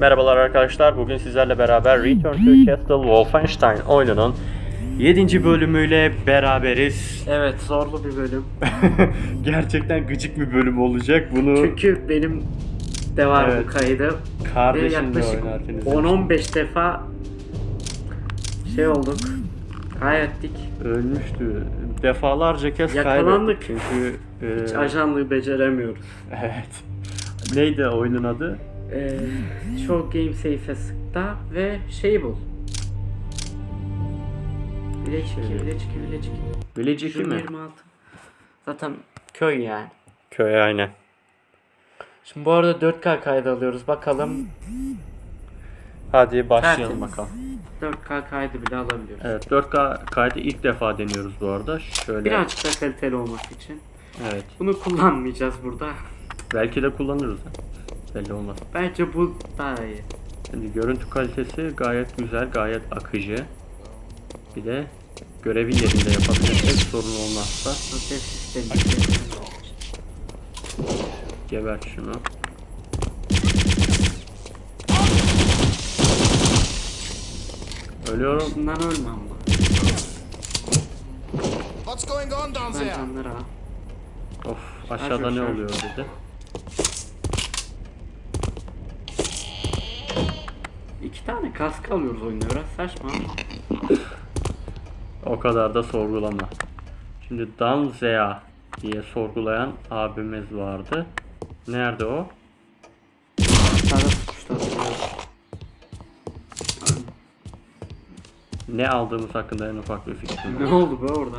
Merhabalar arkadaşlar, bugün sizlerle beraber Return to Castle Wolfenstein oyununun 7. bölümüyle beraberiz. Evet, zorlu bir bölüm. Gerçekten gıcık bir bölüm olacak bunu. Çünkü benim de var, evet, bu kaydı. Kardeşim de oynarken 10-15 defa şey olduk, kaybettik. Ölmüştü. Defalarca kez yakalandık. Kaybettik. Çünkü hiç ajanlığı beceremiyoruz. Evet. Neydi oyunun adı? Show Game Safe'e sıkta ve şeyi bul. Village 2 mi? 26. Zaten köy yani. Köy aynen. Şimdi bu arada 4K kaydı alıyoruz, bakalım. Hadi başlayalım bakalım. 4K kaydı bile alabiliyoruz. Evet, 4K kaydı ilk defa deniyoruz bu arada. Şöyle. Birazcık da kaliteli olması için. Evet. Bunu kullanmayacağız burada. Belki de kullanırız. Belli olmaz. Bence bu daha iyi. Şimdi görüntü kalitesi gayet güzel, gayet akıcı. Bir de görevi yerinde yapabilirsek sorun olmazsa. Geber şunu. Ölüyorum. Şundan ölme ama. Ben canları al. Of, aşağıda ne oluyor dedi. İki tane kask alıyoruz oyunda, biraz saçma. O kadar da sorgulama. Şimdi Danzea diye sorgulayan abimiz vardı. Nerede o? Ne aldığımız hakkında en ufak bir fikrim yok. Ne oldu be orada?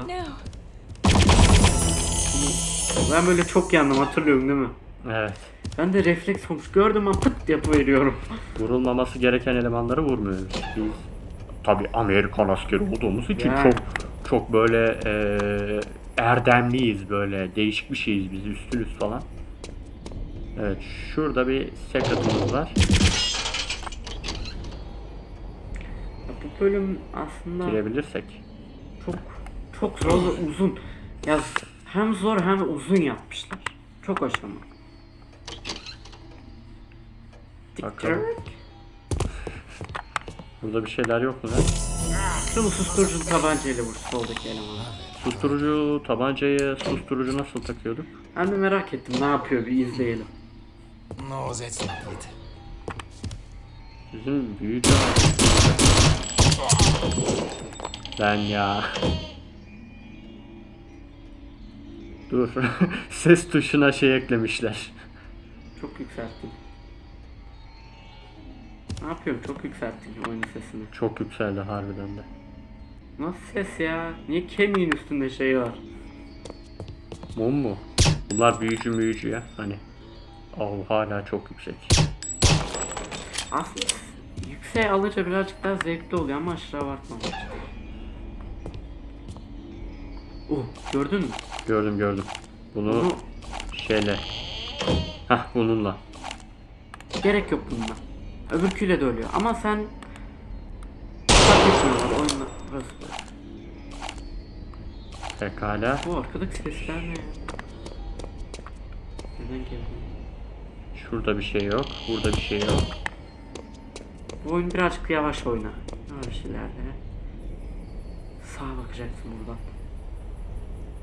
Ben böyle çok yandım, hatırlıyorum değil mi? Evet. Ben de refleks olmuş, gördüm ama pıt yapıveriyorum. Vurulmaması gereken elemanları vurmuyoruz. Biz tabi Amerikan askeri olduğumuz için yani. Çok böyle erdemliyiz, böyle değişik bir şeyiz biz, üstünüz falan. Evet, şurada bir sekatımız var. Ya bu bölüm aslında girebilirsek çok zor ve uzun. Ya hem zor hem uzun yapmışlar. Çok hoşuma. Bakalım. Burada bir şeyler yok mu lan? Şunu susturucu tabancayla vur, soldaki elemanı. Susturucu tabancayı, susturucu nasıl takıyorduk? Ben de merak ettim, ne yapıyor, bir izleyelim. Bizim büyücü... Ben ya... Dur, ses tuşuna şey eklemişler. Çok yükselttim. Ne yapıyorum? Çok yükselttim oyunun sesini. Çok yükseldi harbiden de. Nasıl ses ya? Niye kemiğin üstünde şey var? Mum mu? Bunlar büyücü ya hani. Hala çok yüksek. Aslında yükseğe alınca birazcık daha zevkli oluyor ama aşırı abartmamak. Gördün mü? Gördüm. Bunu şeyle. Hah, bununla. Gerek yok bununla. Öbürküyle de ölüyor ama sen fark etmiyorlar oyunda, burası var. Pekala. Bu arkadaki sesler ne ya? Neden geldi? Şurada bir şey yok, burada bir şey yok. Bu oyun birazcık yavaş oyna. Öyle şeylerde. Sağa bakacaksın buradan.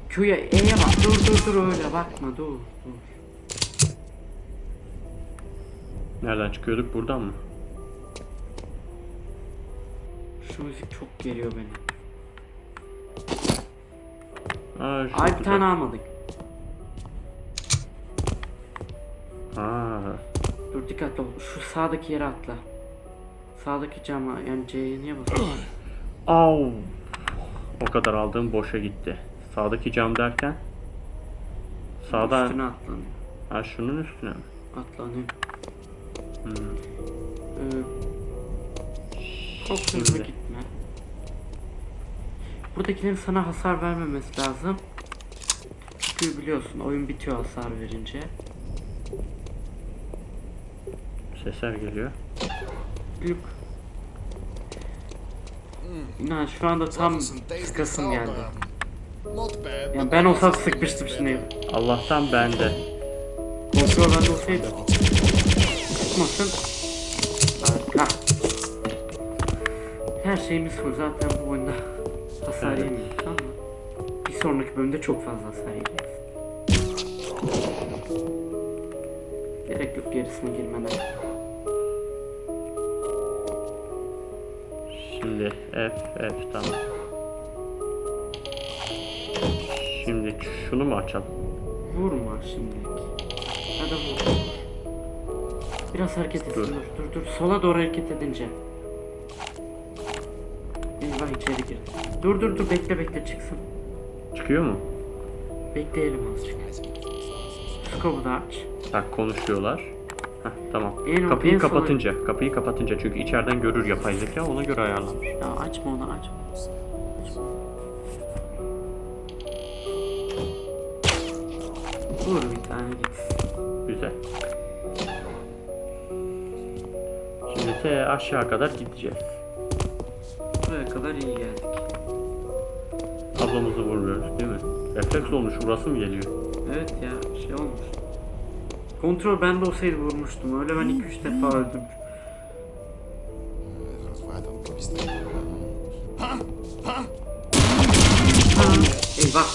Q'ya, E'ye bak. Dur öyle bakma, dur. Nereden çıkıyorduk? Buradan mı? Şu müzik çok geliyor beni. Ay, bir tane almadık. Dur, dikkatli ol. Şu sağdaki yere atla. Sağdaki cama, yani C'ye niye basıyorsun? O kadar aldığım boşa gitti. Sağdaki cam derken? Sağdan... Üstüne atlanıyor. Ha, şunun üstüne mi? Atlanıyor. Çok hızlı gitme. Buradakilerin sana hasar vermemesi lazım. Çünkü biliyorsun oyun bitiyor hasar verince. Sesler geliyor. Gluk. İnan şu anda tam sıkasım geldi. Yani ben olsam sıkmıştım şimdi. Allah'tan bende. Kontrol bende olsaydı. Sıkmasın. Ha. Her şeyimiz full zaten bu oyunda. Hasar yemeyiz, tamam mı? Bir sonraki bölümde çok fazla hasar yemeyiz. Gerek yok gerisine girmeden. Şimdi F tamam. Şimdi şunu mu açalım? Vurma şimdilik. Hadi vur. Biraz hareket etsin. Dur. Sola doğru hareket edince. Eyvah içeri gir. Dur bekle çıksın. Çıkıyor mu? Bekleyelim azıcık. Skobu da aç. Bak konuşuyorlar. Heh, tamam. Kapıyı kapatınca çünkü içeriden görür yapay zeka, ona göre ayarlanmış. Ya açma onu açma. Vur bir tane gitsin. Güzel. Şimdi aşağı kadar gideceğiz. Buraya kadar iyi geldik. Ablamızı vurmuyoruz değil mi? Refleks olmuş, burası mı geliyor? Evet ya şey olmuş. Kontrol bende olsaydı vurmuştum. Öyle ben 2-3 defa öldüm. Eyvah.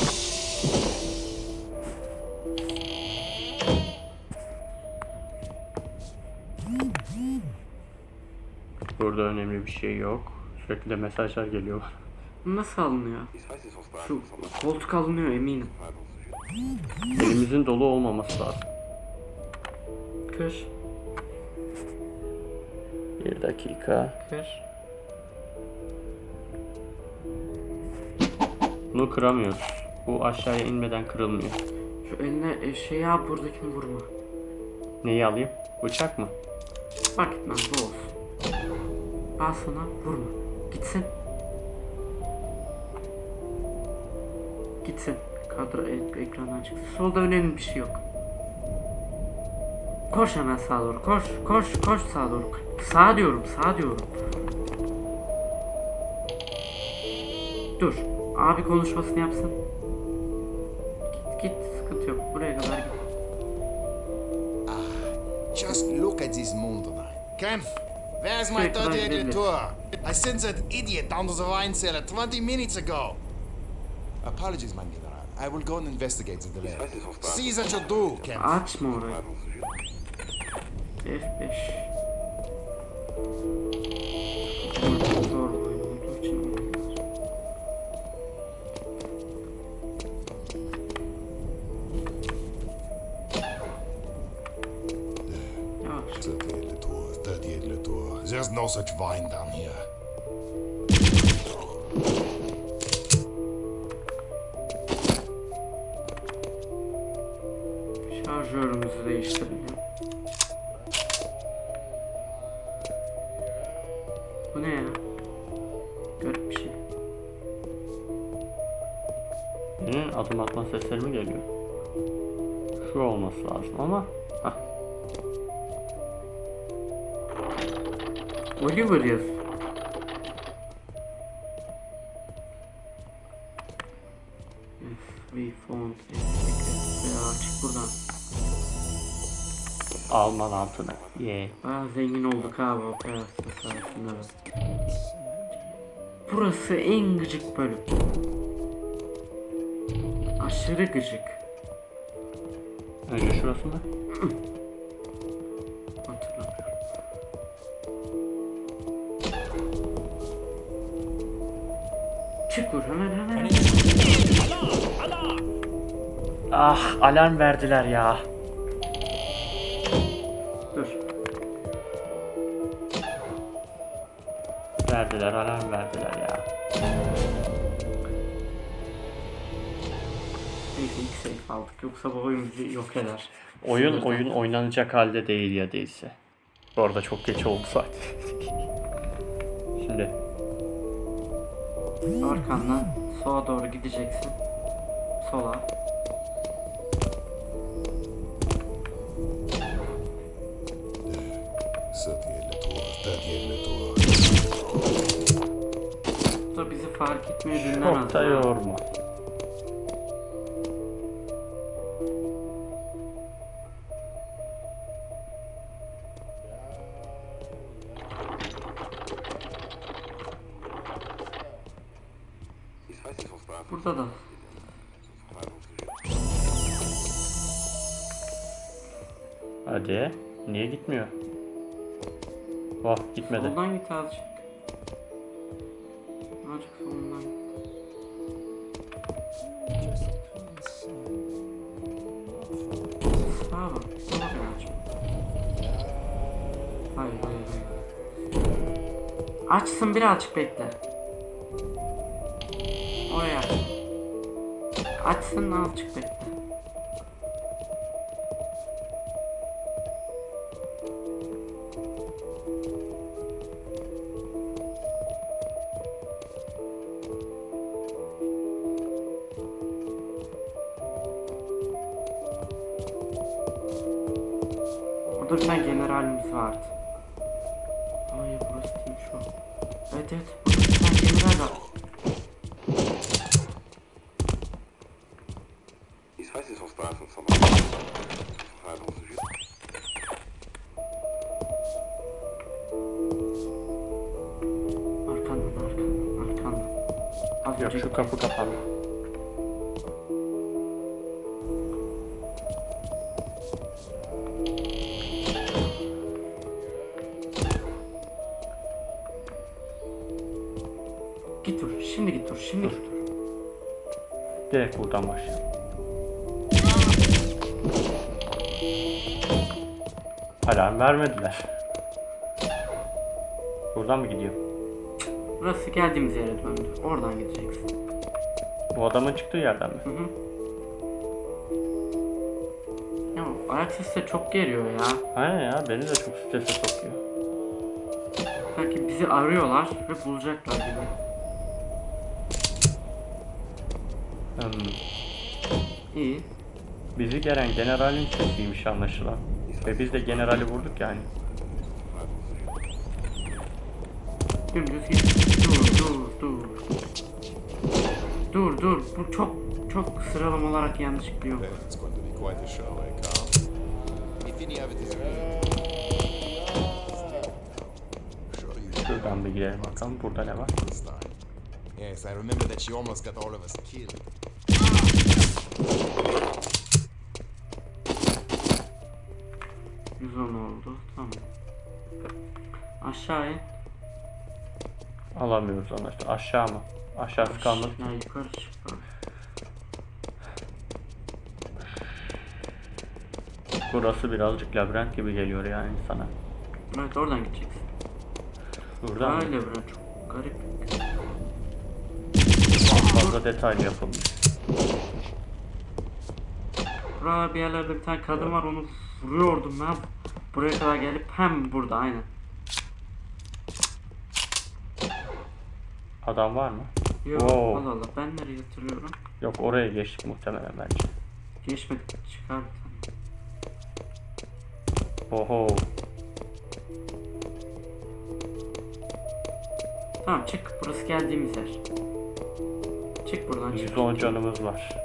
Burada önemli bir şey yok. Sürekli de mesajlar geliyor. Nasıl alınıyor? Şu koltuk alınıyor eminim. Elimizin dolu olmaması lazım. Kır. Bir dakika. Kır. Bunu kıramıyoruz. Bu aşağıya inmeden kırılmıyor. Şu eline şey yap, buradakini vurma. Neyi alayım? Bıçak mı? Fark etmez, bu olsun. Al sana, vurma. Gitsin. Kadro ekrandan çıksın. Solda önemli bir şey yok. Koş hemen sağa doğru. Koş sağa doğru. Sağa diyorum. Dur. Abi konuşmasını yapsın. Git sıkıntı yok. Buraya kadar git. Just look at this mundo. Kampf. Where's my third tour? I sent that idiot down to the wine cellar 20 minutes ago. Apologies, my general. I will go and investigate the delay. See that you do, Kampf. Açma orayı. F5. There's no such wine down here. Şarjörümüzü değiştirelim. Bu ne ya? Garip bir şey. Benim adım atma sesleri mi geliyor? Şu olması lazım ama. Hah. Oliver yaz. We found it. Çık buradan. Alman altına. Yeah. Bayağı zengin olduk abi o parası sayesinde. Burası en gıcık bölüm. Aşırı gıcık. Önce şurası mı? Hatırlamıyorum. Çık vur hemen. Ah, alarm verdiler ya. Alarm verdiler ya. Neyse ilk safe aldık, yoksa bu oyun bizi yok eder. Oyun oynanacak halde değil ya değilse. Bu arada çok geç oldu saat. Şimdi arkandan sola doğru gideceksin. Sola. Fark etmiyor, dinlemez. Çok da yorma. burada da. Hadi. Niye gitmiyor? Oh, gitmedi. Soldan git azıcık. Azıcık soldan git. Sağa bak. Sağa bak azıcık. Hayır, hayır, hayır. Açsın birazcık bekle. Oraya. Açsın azıcık bekle. Dur, ben generalimiz vardı. Ay, burası değil şu an. Evet evet, ben general var. Arkandan, arkandan, arkandan. Yok, şu kapı kapalı. Şimdi direkt buradan başlayalım. Alarm vermediler. Buradan mı gidiyor? Burası geldiğimiz yere döndü. Oradan gideceksin. Bu adamın çıktığı yerden mi? Hı hı. Ya ayak sesi de çok geliyor ya. Aynen ya, beni de çok strese sokuyor. Sanki bizi arıyorlar ve bulacaklar gibi. İyi. Bizi gelen generalin sesiymiş anlaşılan. Ve biz de generali vurduk yani. Dur. Bu çok sıralama olarak yanlışlıkla yok. Şuradan bir girelim bakalım. Burada ne var? Yes, I remember that she almost got all of us killed. Güzel oldu, tamam. Aşağı in. Alamıyoruz anlaştık. Aşağı mı? Aşağısı kalmadı. Ya yukarı çık. Burası birazcık labirent gibi geliyor yani sana. Evet, oradan gideceksin. Buradan mı? Labirent çok garip. Fazla detaylı yapılmış. Burada bir yerlerde bir tane kadın var, onu vuruyordum ben. Buraya kadar gelip hem burada, aynen. Adam var mı? Yok. Oo. Allah Allah, ben nereye hatırlıyorum? Yok, oraya geçtik muhtemelen bence. Geçmedik, çıkar bir tane. Oho. Tamam, çık, burası geldiğimiz yer. Çık buradan, çık. 110 canımız var.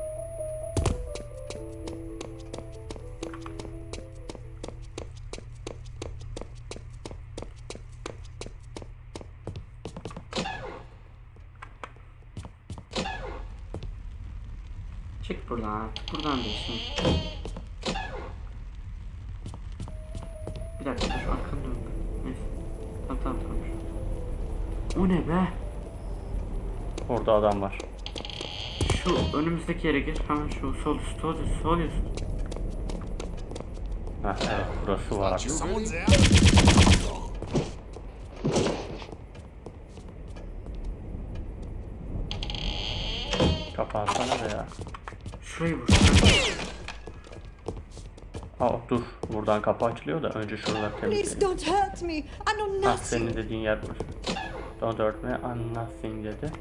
Çık buradan, buradan değilsin. Bir dakika, şu arkanı dön. Neyse. Tamam. O ne be? Orada adam var. Şu önümüzdeki yere gir, hemen şu sol üst, sol üst. Heh, evet, burası var abi. Kapatsana da ya. Şurayı vur. Aa, dur, buradan kapı açılıyor da önce şuralar temizleyelim. Ah, senin dediğin yer burası. Don't hurt me, I'm nothing dedi.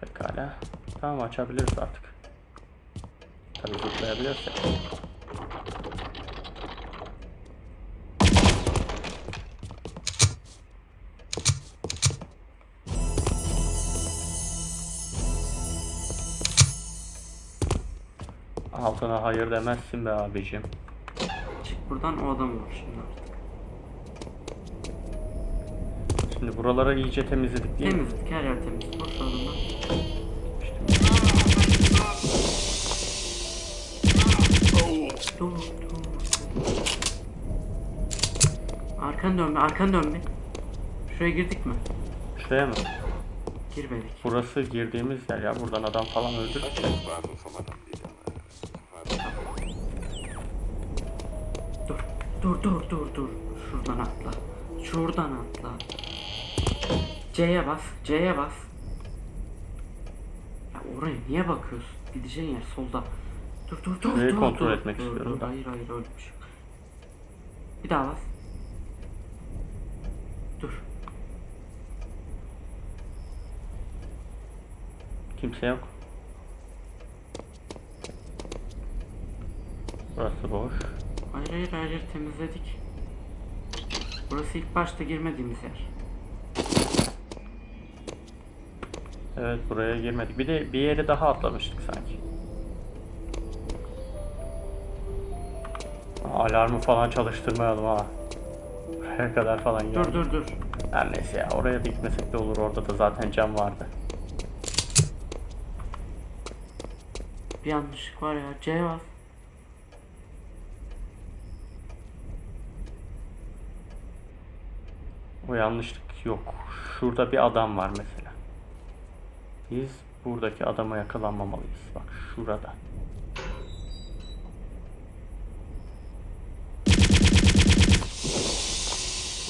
Pekala. Tamam, açabiliriz artık. Tabii tutlayabilirsek. Altına hayır demezsin be abicim. Çık buradan, o adam var şimdi artık. Şimdi buraları iyice temizledik değil mi? Temizledik, her yer temiz. Boş adamlar. İşte Dur. Arkanı dön be, arkanı dön be. Şuraya girdik mi? Şuraya mı? Girmedik. Burası girdiğimiz yer ya, buradan adam falan öldürsek. Dur. Şuradan atla. Şuradan atla. C'ye bas, C'ye bas. Ya oraya niye bakıyorsun? Gideceğin yer solda. Dur. Neyi kontrol etmek istiyorum? Hayır öyle bir şey. Bir daha bas. Dur. Kimse yok. Burası boş. Hayır temizledik. Burası ilk başta girmediğimiz yer. Evet, buraya girmedik. Bir de bir yere daha atlamıştık sanki. Alarmı falan çalıştırmayalım ha. Buraya kadar falan geldi. Dur. Her neyse ya, oraya da gitmesek de olur. Orada da zaten cam vardı. Bir yanlışlık var ya. C var. O yanlışlık yok. Şurada bir adam var mesela. Biz buradaki adama yakalanmamalıyız. Bak şurada.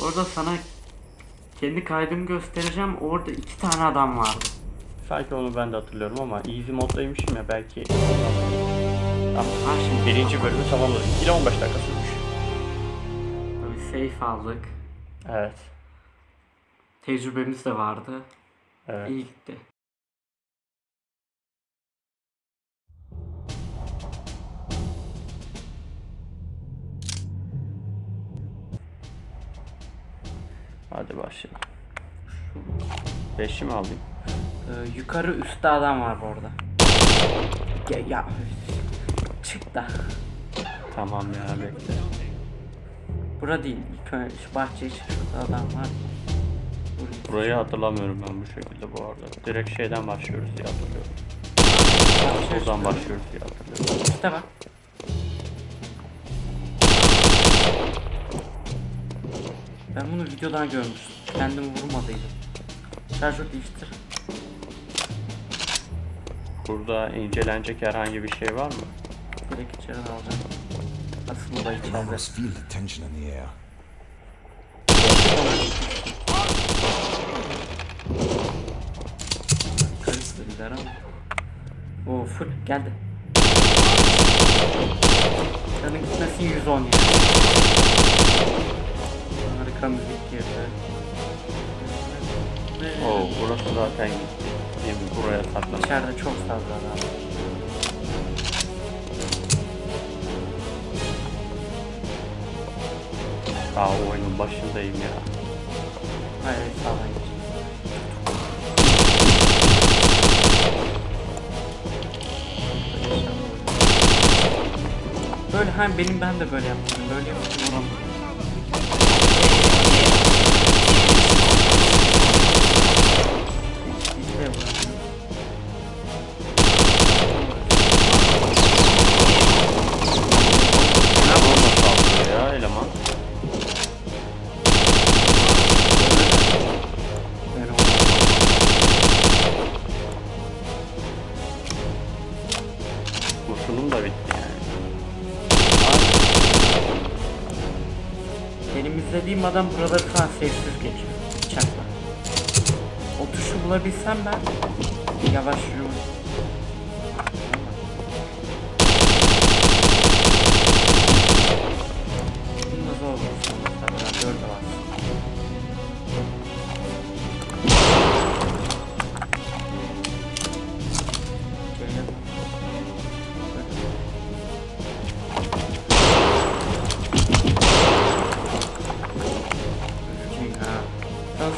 Orada sana kendi kaydımı göstereceğim. Orada 2 tane adam vardı. Sanki onu ben de hatırlıyorum ama easy moddaymışım ya belki. Tamam. 1. bölümü tamamladık. 2-15 dakika sürmüş. Tabii safe aldık. Evet. Tecrübemiz de vardı. Evet. İyi gitti. Hadi başlayalım. 5'i mi alayım? Yukarı üstte adam var bu arada. Ya. Çık da. Tamam ya, bekle. Bura değil. Şu bahçeye çıkışta adam var. Burayı hatırlamıyorum ben bu şekilde bu arada. Direkt şeyden başlıyoruz diye hatırlıyorum. Buradan başlıyoruz diye hatırlıyorum. İşte bak. Ben bunu videodan görmüştüm. Kendimi vurmadıydım. Şarjör değiştir. Burada incelenecek herhangi bir şey var mı? Direkt içeri alacağım. Aslında da içeride. Karısı da gider ama. Oo, full geldi. Canın gitmesi 110 ya. Harika müzik girdi. Oo, burası zaten gitti. Buraya saklanıyor. İçeride çok fazla adam. Daha oyunun başındayım ya. Hayır, sağdan geçeyim. Böyle hani ben de böyle yaptım. Böyle yaptım oramı. Adam buraları falan sessiz geçiyor bıçakla. O tuşu bulabilsem ben yavaş yürüyorum. Bunu da zor olsun. Tabii 4 var.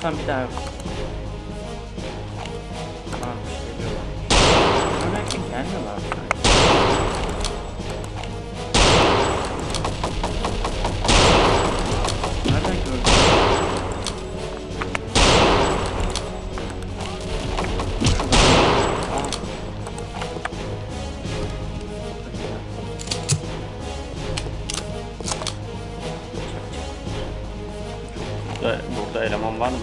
Sen bir daha yok. Varmış geliyorlar. Örnek mi gelmiyorlar sanki? Nereden gördün? Burada eleman var mı?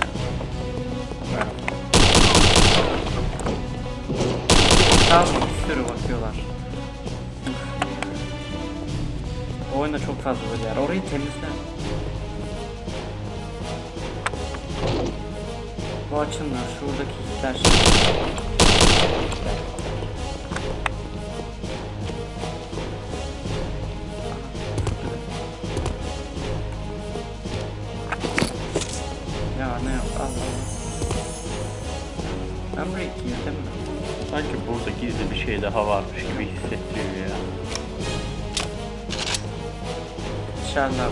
Tamam, bir sürü basıyorlar. O oyunda çok fazla böyle yer. Orayı temizle. Bu açınlar, şuradaki hitler. Ya ne yok, Allah Allah. Ben buraya girdim mi? Sanki burada gizli bir şey daha varmış gibi hissettiriyor ya. İnşallah var.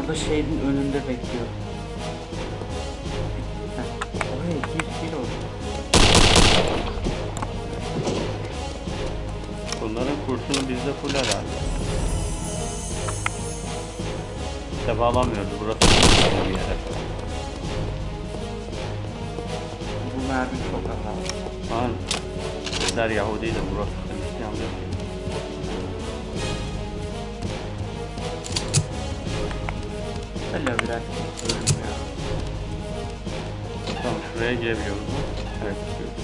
Orada şeyin önünde bekliyor. Oraya gir orada. Bunların kursunu bizde full herhalde. Teba alamıyoruz. Burası bir yere. Bu mermi çok anlamlı. Bizler Yahudiydi, burası Hristiyan'dı. Hala biraz görüyorum ya. Tamam, şuraya girebiliyoruz mu? Evet, gidiyoruz.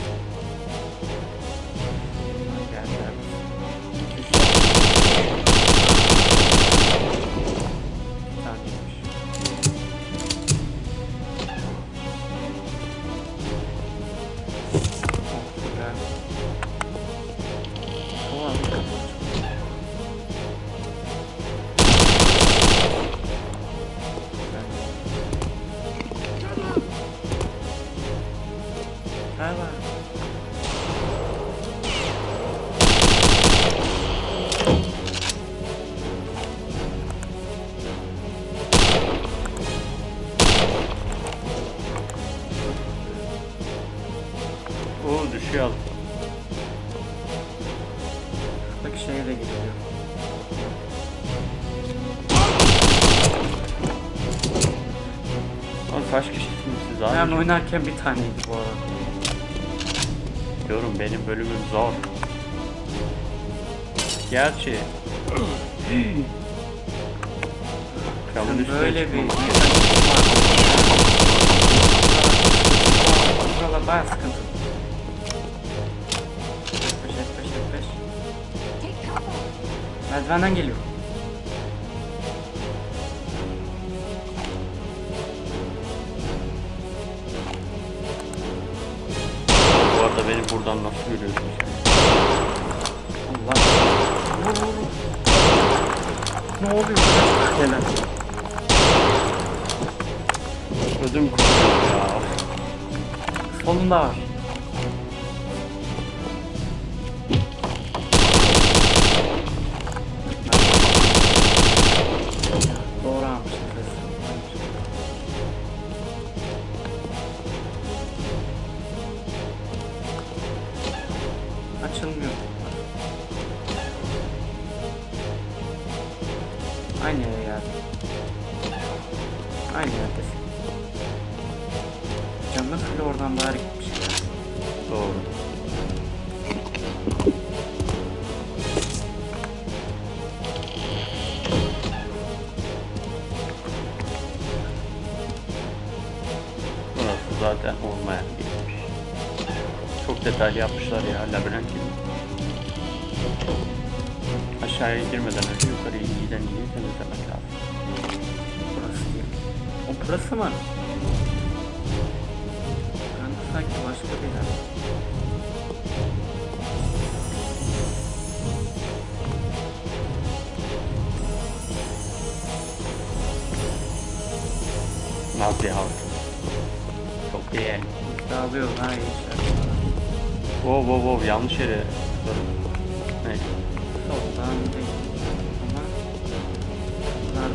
Kaç kişisiniz siz abi? Ben oynarken bir taneydi bu arada. Diyorum benim bölümüm zor. Gerçi böyle bir buralar bayağı sıkıntı. Peş. Merdivenden geliyor. Beni buradan nasıl görüyorsun? Allah. Ne oluyor? Gelen. Ödüm kopuyor ya. Sonunda var. Açılmıyor. Aynı yere geldi. Aynı yerdesin. Canlı fili oradan bari gitmiş ya. Doğru. Burası zaten olmayan gitmiş. Çok detaylı yapmışlar ya, labirent gibi. Aşağıya girmeden önce yukarıya iyiden temizlemek lazım. Burası değil. O burası mı? Yani sanki başka bir yer. Nazi halkı. Çok değerli. Dağılıyoruz ha gençler. Wow, yanlış yere tutarım. Neyse. Soldan değil.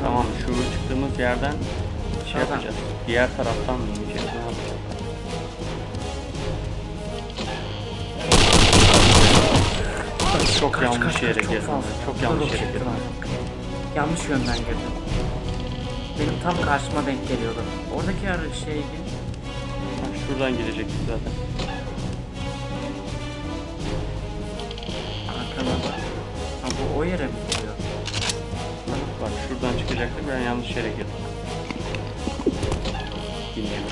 Tamam, şu çıktığımız yerden şey yapacağız. Diğer taraftan bineceğiz. Çok yanlış yere girdim. yanlış yönden girdim. Benim tam karşıma denk geliyordu. Oradaki ara şeydi. Şuradan girecektik zaten. Arkana bak. Ha, bu o yere mi gidiyor? Bak şuradan çıkacaktım, ben yanlış yere girdim. Dinleyelim.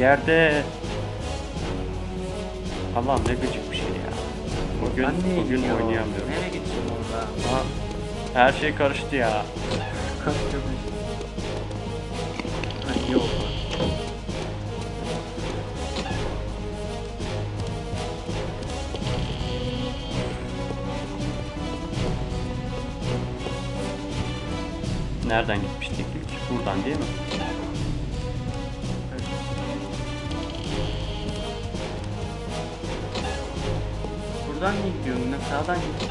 Yerde Allah ne gıcık bir şey ya. Bugün oynayamıyorum. Nereye gideceğim orada? Aha, her şey karıştı ya. Ay, yok. Nereden gitmiştik ilk? Buradan değil mi? Buradan mı gidiyorsun? Sağdan gidiyorsun.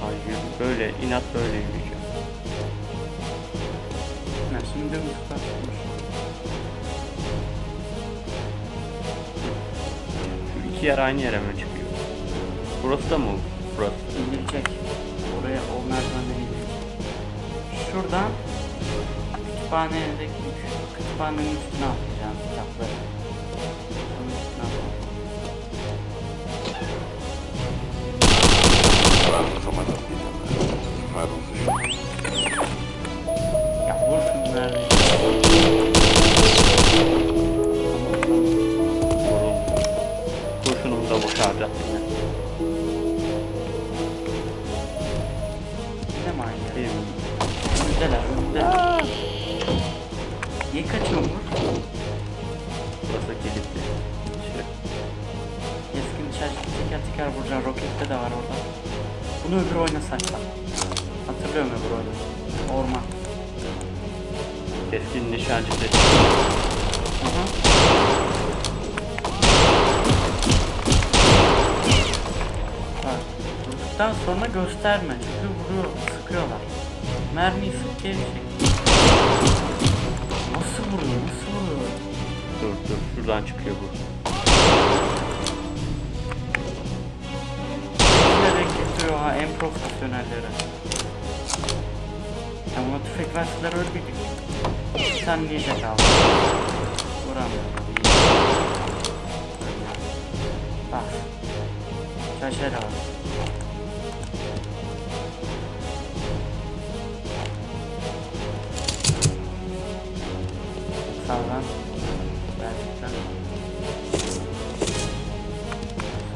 Hayır, böyle inat böyle yürüyeceğim. Ben şimdi de uzaktan tutmuşum. Şu iki yer aynı yere mi çıkıyor? Burası da mı? Burası. İndirecek. Oraya onlardan da indirecek. Şuradan kütüphanenin üstüne atlayacağım kitapları. Ya vursun nerede? Kurşunum da boşardı. Ne manyak? Öndeler, önde. Niye kaçıyor mu? Burası kilitli. Keskin dışarı teker teker vuracağım. Rokette de var orada. Bunu öbür oyuna sakla. Hatırlıyorum öbür oyunu. Orman. Keskin nişancı dedi. Bak. Vurduktan sonra gösterme. Çünkü vuruyor, sıkıyorlar. Mermiyi sık geri çek. Nasıl vuruyor, nasıl vuruyor? Dur. Şuradan çıkıyor bu. En profesyonelleri. Ama tüfek verseler öldürdük. Sen niye kaldı? Vuramıyorum. Bak. Şaşır abi. Sağdan. Gerçekten.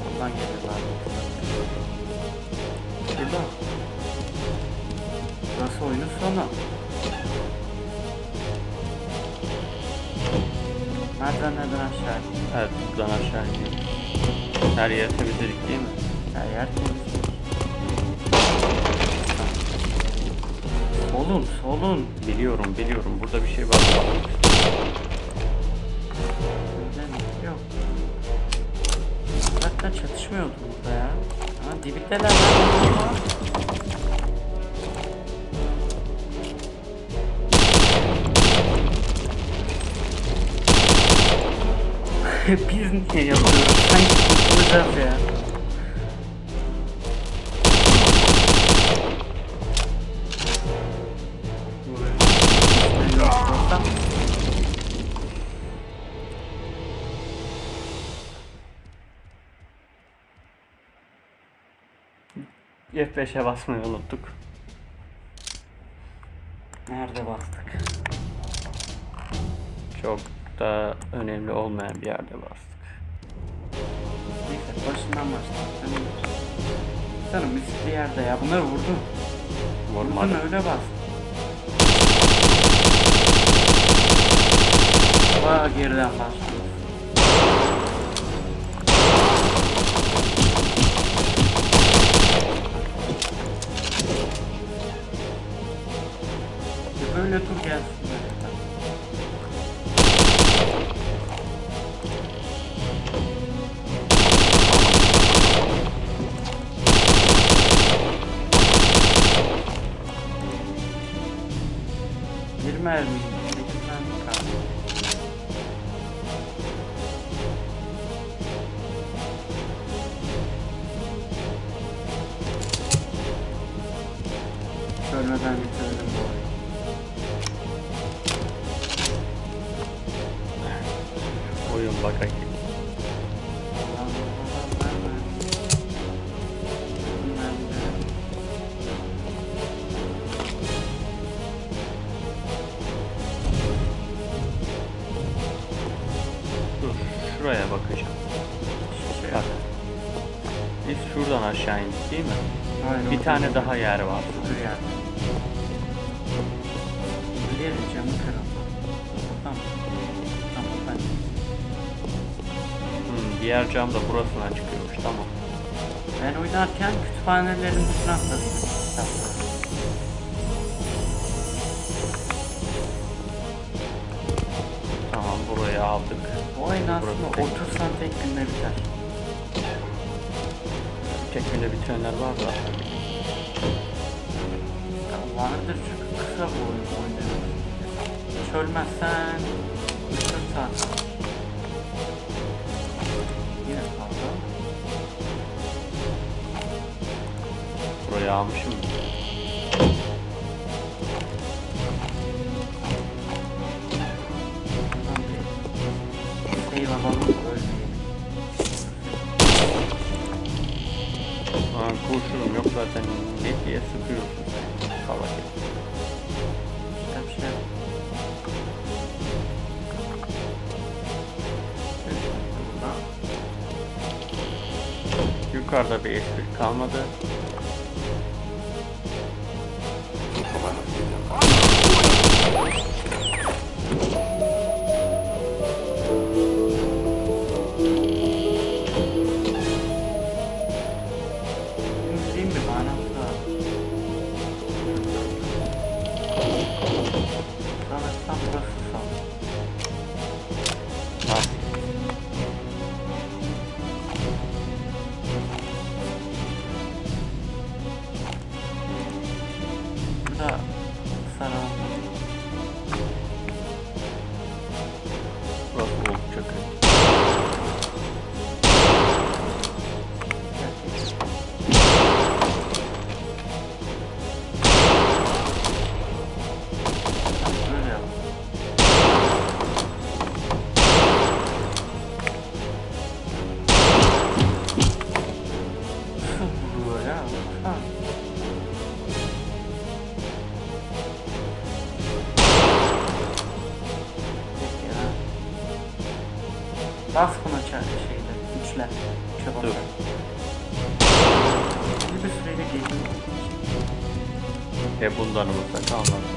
Soldan geliyorlar. Şurada. Burası oyunun sonu. Nereden aşağı? Evet, buradan aşağı gidiyor. Her yer temizledik değil mi? Her yer temizledik. Solun. Biliyorum. Burada bir şey var. Yok. Hatta çatışmıyordu burada ya. Dibikteler var. Biz niye yapıyoruz? Sanki kurtulacağız ya. F5'e basmayı unuttuk. Nerede bastık? Çok da önemli olmayan bir yerde bastık. Neyse baştan. Sanırım riskli yerde ya. Bunları vurdum. Vurmadım. Öyle bastım. Vaa geriden bastım. Böyle tur gelsin böyle. Bir mermi, 8 mermi. Görmeden bitirelim bu arayı. Oyun bakayım. Dur, şuraya bakacağım. Bak. Biz şuradan aşağı indik değil mi? Aynen, bir tane daha yer var. Dur yani. Diğeri camı kırıldı. Tamam ben. Diğer cam da burasından çıkıyormuş, tamam. Ben oynarken kütüphanelerin dışına atladım. Tamam. Tamam, burayı aldık. Bu oyun aslında otursan tek günde biter. Tek günde bitirenler var da. Ya vardır çünkü kısa bu oyun. Hiç ölmezsen 3 saat kalır. Yine kaldı. Burayı almışım. Save alalım, ölmeyelim. Lan kurşunum yok zaten, ne diye sıkıyorsun sen? Salak et. Yukarıda bir espri kalmadı. Bas buna şeyde, güçle, çabuk. Dur. Bir süreyle geliyor. Bundan olursa kalmadı.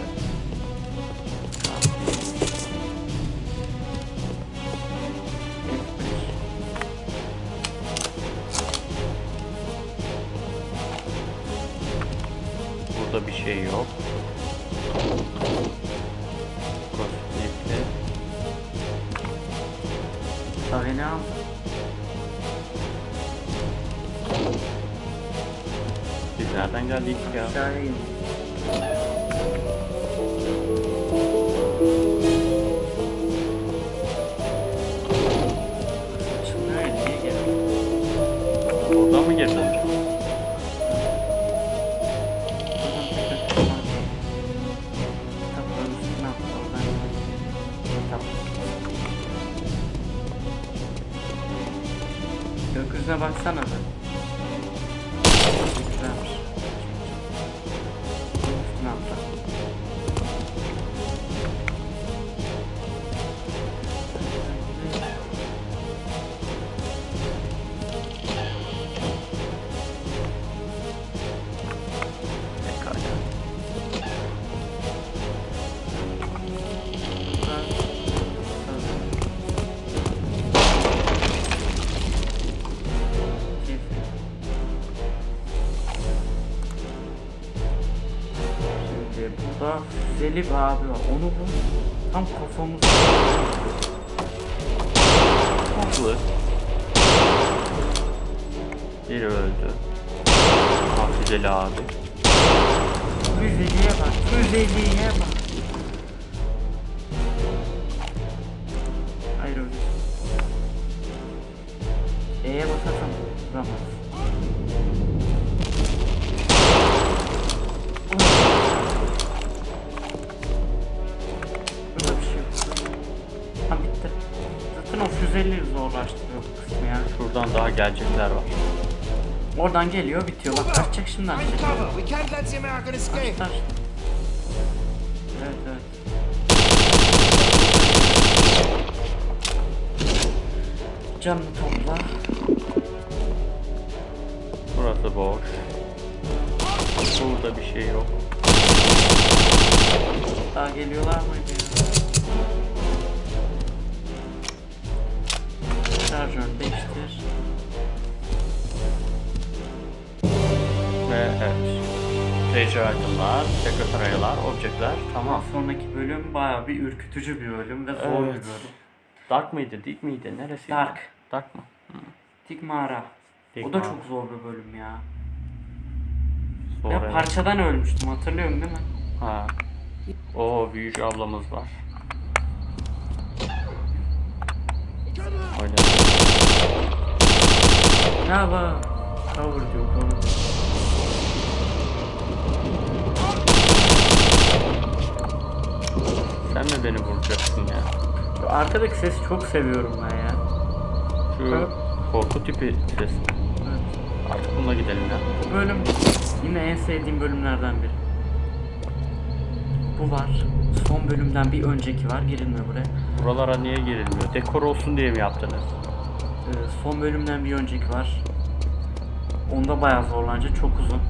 Burada bir şey yok. Beni aldı. Biz nereden geldik ya? Aşağıya indik. Açılmıyor ya, niye geldik? Oradan mı girdin? Kitapların üstüne attı, oradan kitap. Gökyüzüne baksana da. Güzelmiş. Üstüne atla. Pekala. Burada güzel bir abi var. Onu bul. Tam kafamız. Haklı. Biri öldü. Hafizeli abi. 150'ye bak. 150'ye bak. o füzeleri zorlaştırıyor bu kısmı yani. Şuradan daha gelecekler var. Oradan geliyor, bitiyor. Bak kaçacak şimdi artık. Kaçlar. Evet evet. Canını topla. Burası boş. Burada bir şey yok. Daha geliyorlar mıydı ya? Şarjör değiştir. Ve evet. Seyirci aydınlar, sekreteryalar, objektler. Tamam. Sonraki bölüm bayağı bir ürkütücü bir bölüm ve zor bir bölüm. Dark mıydı, dik miydi, neresi? Dark. Dark mı? Hı. Dik mağara. Dik o da mağara. Çok zor bir bölüm ya. Zor ya, evet. Parçadan ölmüştüm, hatırlıyorum değil mi? Ha. Oo, büyük ablamız var. Aynen. Bravo. Cover diyor konu. Sen mi beni vuracaksın ya? Arkadaki sesi çok seviyorum ben ya. Şu evet. Korku tipi ses. Evet. Artık bununla gidelim ya. Bu bölüm yine en sevdiğim bölümlerden biri. Bu var. Son bölümden bir önceki var. Girilmiyor buraya. Buralara niye girilmiyor? Dekor olsun diye mi yaptınız? Son bölümden bir önceki var. Onda bayağı zorlanacak. Çok uzun.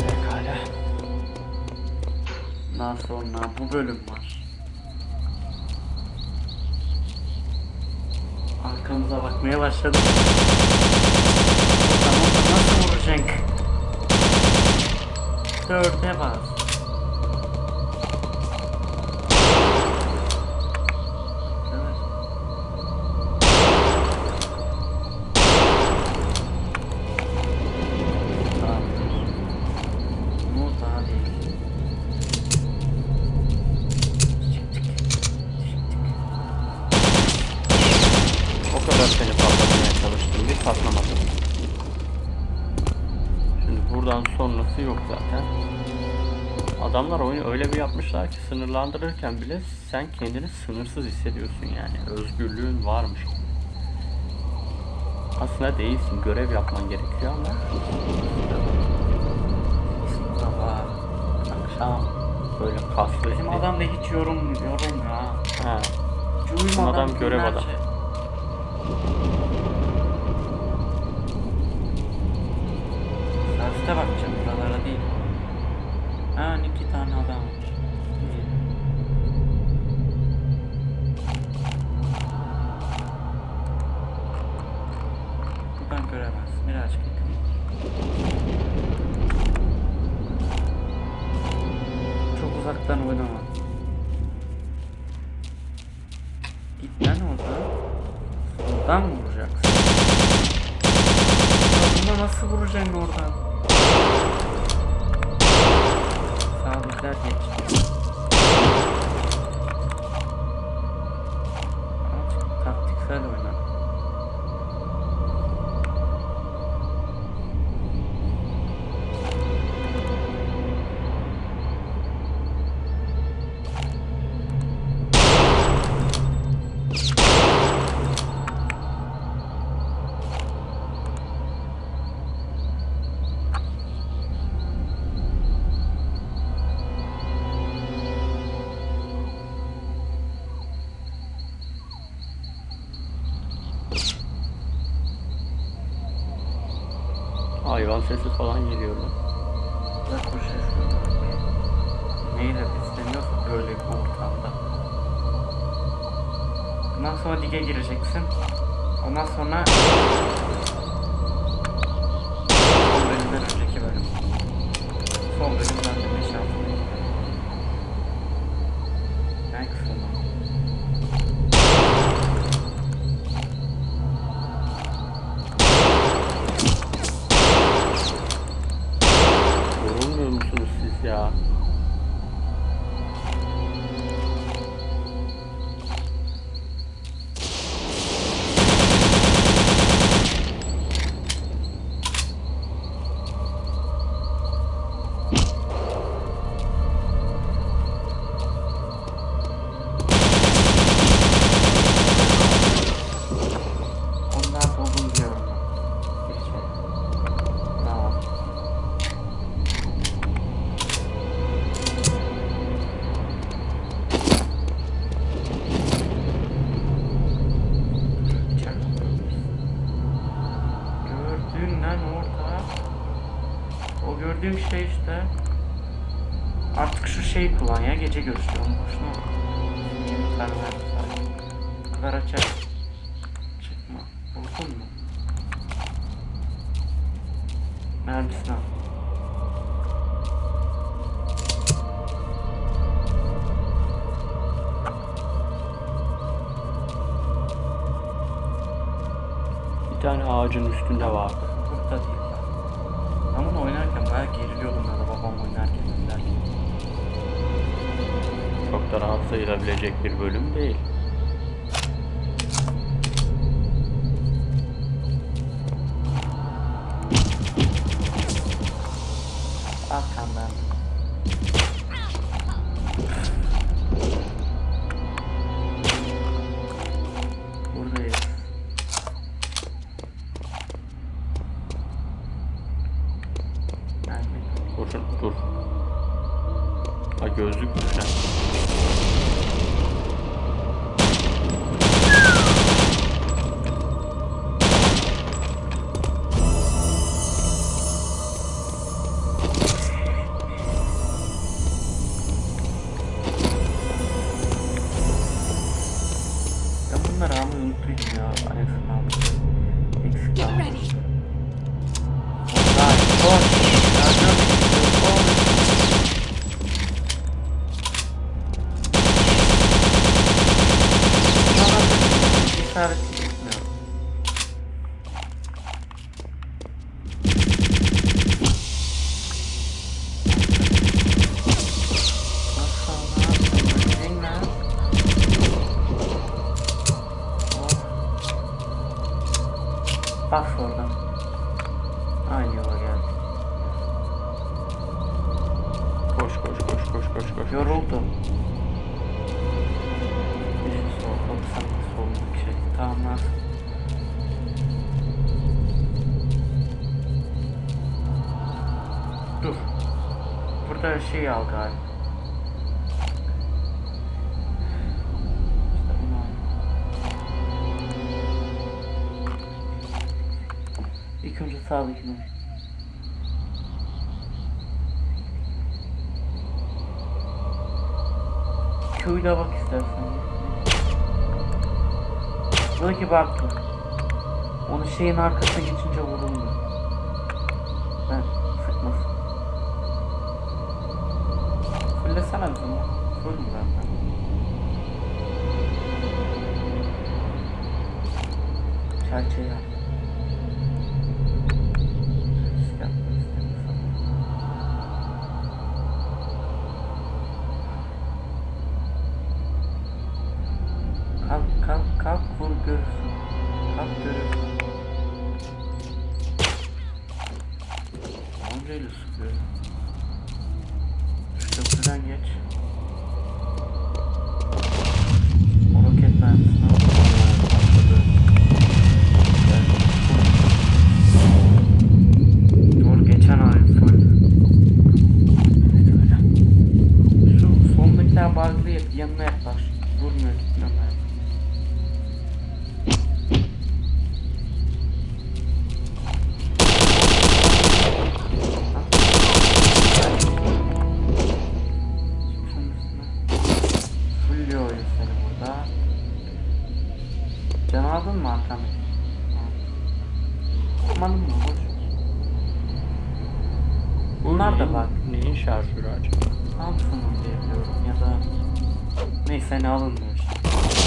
Pekala. Daha sonra bu bölüm var. Arkamıza bakmaya başladık. Tamam, nasıl vuracak? 4'e bas. Evet. Tamam. Bu daha değil. Seni patlatmaya çalıştım, bir patlamadım. Şimdi buradan sonrası yok zaten. Adamlar oyunu öyle bir yapmışlar ki sınırlandırırken bile sen kendini sınırsız hissediyorsun yani. Özgürlüğün varmış. Aslında değilsin, görev yapman gerekiyor ama. Akşam böyle kaslı. Bizim adam da hiç yorum ya. Ha. Bizim adam görev adam. Şey. Sarfta bakacağım, buralara değil. Ha, 2 tane adam var. Buradan göremez, birazcık yakın. Çok uzaktan oynamam. Git lan orada. Oradan mı vuracaksın? Buna nasıl vuracaksın oradan? Sabitler geç. Taktiksel oyna. Hayvan sesi falan geliyor lan. Bak bu sesi. Neyle besleniyorsa böyle bir ortamda. Ondan sonra lige gireceksin. Ondan sonra... Son bölümden önceki bölüm. Son bölümden de 5 altındayım. Ben kısalım. Ya. gördüğüm şey işte. Artık şu şeyi kullan ya, gece görüşü. Onun hoşuna bu kadar açar. Çıkma. Buldun mu? Mermisini al. Bir tane ağacın üstünde vardı. Burada değil ben. Ben bunu oynarken bayağı geriliyordum ya da babam oynarken izlerken. Çok da rahat sayılabilecek bir bölüm değil. Şey al galiba. İşte bunu al. İlk önce sağdakini. Köyüne bak istersen. Buradaki baktım. Onu şeyin arkasına geçince vuruldu. Ben. Sana bizim sorun zaten. Çerçeği al. Risk yapmak istemiyorsam. Kalk kalk kalk, vur görürsün. Kalk görürsün. Amcayla sıkıyorum. Köprüden geç. O roket mermisini atladı. Doğru geçen ayrı soydu. Şu sondakiler bağlı yanına yaklaş. Vurmuyor gitmem ben. Seni alınmıyor işte.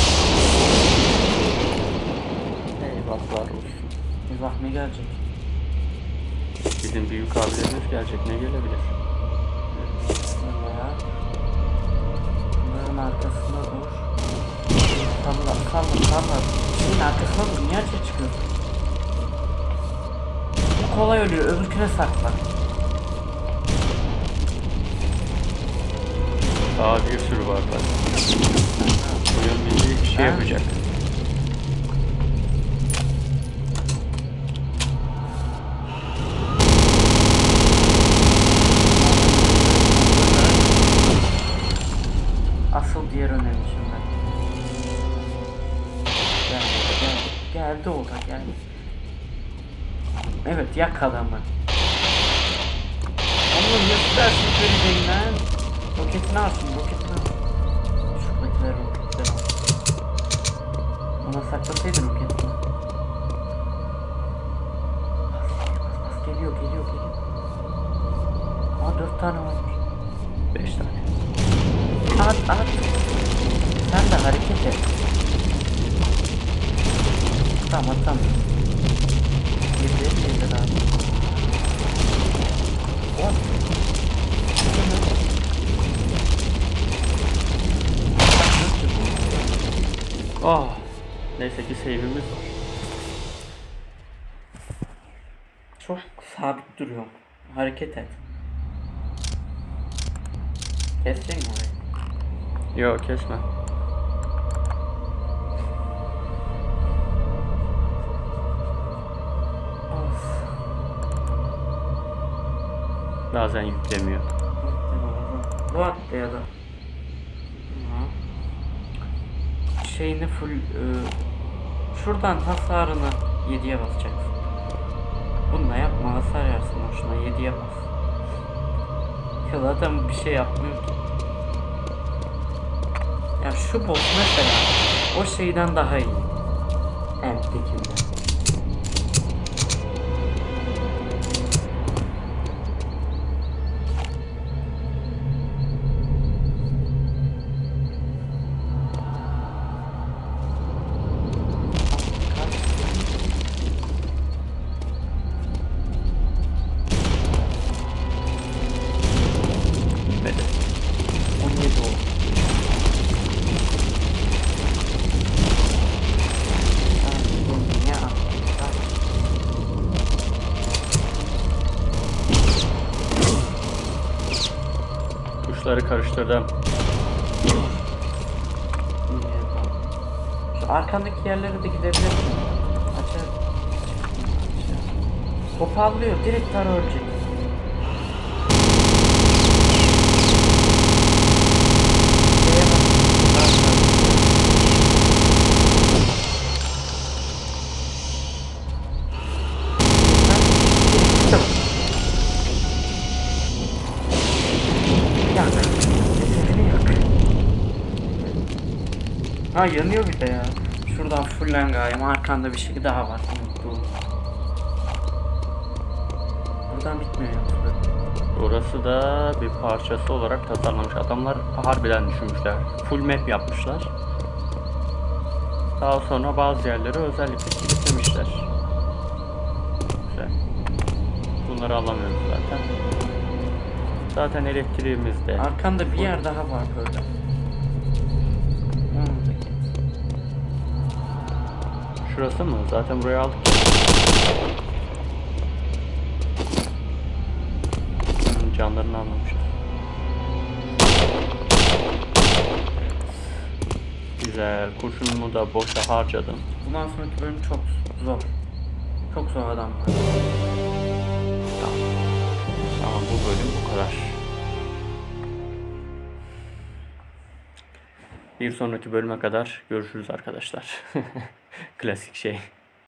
Eyvahlar olsun. Eyvah ne gelecek? Bizim büyük abilerimiz gelecek, ne gelebilir? Bayağı. Bunların arkasına dur. Salla salla salla. Senin arkasına dur, niye açığa çıkıyorsun? Bu kolay ölüyor, öbürküne sakla. Daha bir sürü var zaten. Oyun bir şey yapacak. Asıl diğer önemli şimdi. Geldi o da geldi. Evet yak adamı. oğlum ne süpersin söyleyeceğim lan. Roketini alsın, roketini alsın. Şuradakiler roketler alsın. Ona saklasaydın roketini. Bas geliyor, geliyor, geliyor. Aa 4 tane var. 5 tane. At, at. Sen de hareket et. Tamam, tamam. Yedir, yedir abi. What? Oh, neyse ki save'imiz var. Çok sabit duruyor. Hareket et. Kestin mi orayı? Yok, kesme. Bazen yüklemiyor. Bu attı ya da. Şeyini full... şuradan hasarını 7'ye basacaksın. Bununla yapma, hasar yersin hoşuna, 7'ye bas. Ya zaten bir şey yapmıyor ki. Ya şu boss mesela o şeyden daha iyi. End'dekinden. Karıştırdım. Şu arkandaki yerlere de gidebilirsin. Açar. Topallıyor. Direkt tarı ölecek. Ha yanıyor bir de ya. Şuradan fullen gayem. Arkanda bir şey daha var. Unuttum. Buradan bitmiyor ya. Burası da bir parçası olarak tasarlanmış. Adamlar harbiden düşünmüşler. Full map yapmışlar. Daha sonra bazı yerleri özellikle kilitlemişler. Güzel. Bunları alamıyoruz zaten. Zaten elektriğimizde. Arkanda bir yer daha var böyle. Şurası mı? Zaten buraya aldık. Canlarını almamışız. Güzel. Kurşunumu da boşa harcadım. Bundan sonraki bölüm çok zor. Çok zor adam. Tamam. Tamam, bu bölüm bu kadar. Bir sonraki bölüme kadar görüşürüz arkadaşlar. Klasik şey.